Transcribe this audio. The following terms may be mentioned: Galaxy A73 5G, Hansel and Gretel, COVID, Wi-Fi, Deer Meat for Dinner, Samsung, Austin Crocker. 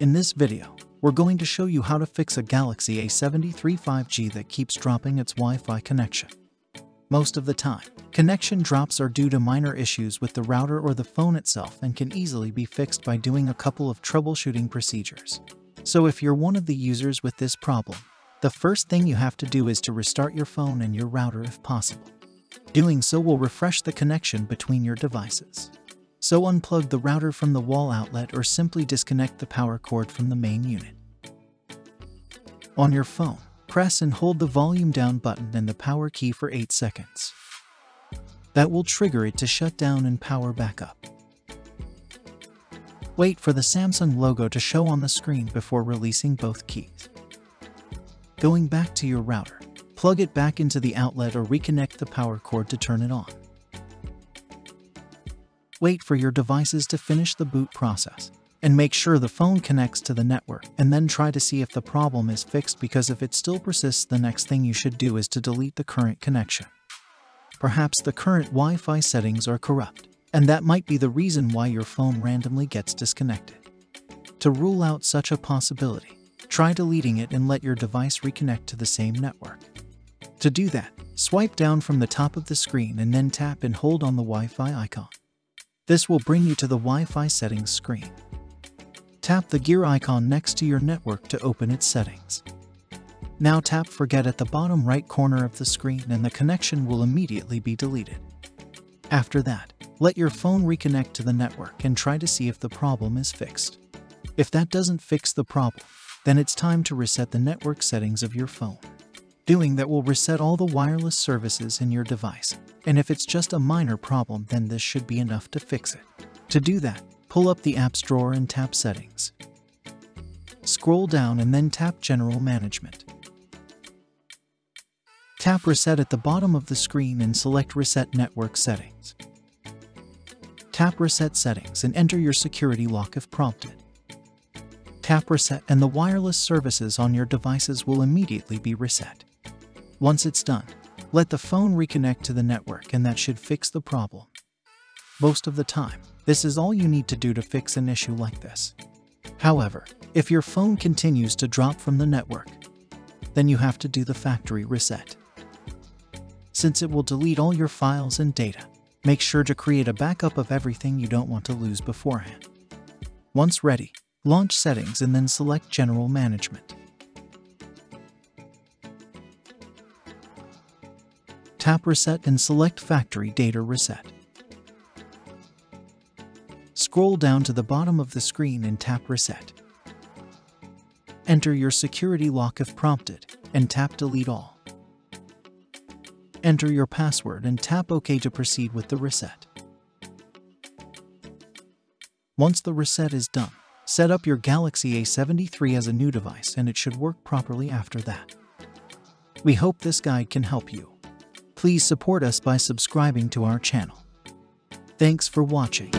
In this video, we're going to show you how to fix a Galaxy A73 5G that keeps dropping its Wi-Fi connection. Most of the time, connection drops are due to minor issues with the router or the phone itself and can easily be fixed by doing a couple of troubleshooting procedures. So if you're one of the users with this problem, the first thing you have to do is to restart your phone and your router if possible. Doing so will refresh the connection between your devices. So unplug the router from the wall outlet or simply disconnect the power cord from the main unit. On your phone, press and hold the volume down button and the power key for 8 seconds. That will trigger it to shut down and power back up. Wait for the Samsung logo to show on the screen before releasing both keys. Going back to your router, plug it back into the outlet or reconnect the power cord to turn it on. Wait for your devices to finish the boot process, and make sure the phone connects to the network, and then try to see if the problem is fixed, because if it still persists, the next thing you should do is to delete the current connection. Perhaps the current Wi-Fi settings are corrupt, and that might be the reason why your phone randomly gets disconnected. To rule out such a possibility, try deleting it and let your device reconnect to the same network. To do that, swipe down from the top of the screen and then tap and hold on the Wi-Fi icon. This will bring you to the Wi-Fi settings screen. Tap the gear icon next to your network to open its settings. Now tap Forget at the bottom right corner of the screen and the connection will immediately be deleted. After that, let your phone reconnect to the network and try to see if the problem is fixed. If that doesn't fix the problem, then it's time to reset the network settings of your phone. Doing that will reset all the wireless services in your device, and if it's just a minor problem, then this should be enough to fix it. To do that, pull up the apps drawer and tap Settings. Scroll down and then tap General Management. Tap Reset at the bottom of the screen and select Reset Network Settings. Tap Reset Settings and enter your security lock if prompted. Tap Reset and the wireless services on your devices will immediately be reset. Once it's done, let the phone reconnect to the network and that should fix the problem. Most of the time, this is all you need to do to fix an issue like this. However, if your phone continues to drop from the network, then you have to do the factory reset, since it will delete all your files and data. Make sure to create a backup of everything you don't want to lose beforehand. Once ready, launch Settings and then select General Management. Tap Reset and select Factory Data Reset. Scroll down to the bottom of the screen and tap Reset. Enter your security lock if prompted, and tap Delete All. Enter your password and tap OK to proceed with the reset. Once the reset is done, set up your Galaxy A73 as a new device and it should work properly after that. We hope this guide can help you. Please support us by subscribing to our channel. Thanks for watching.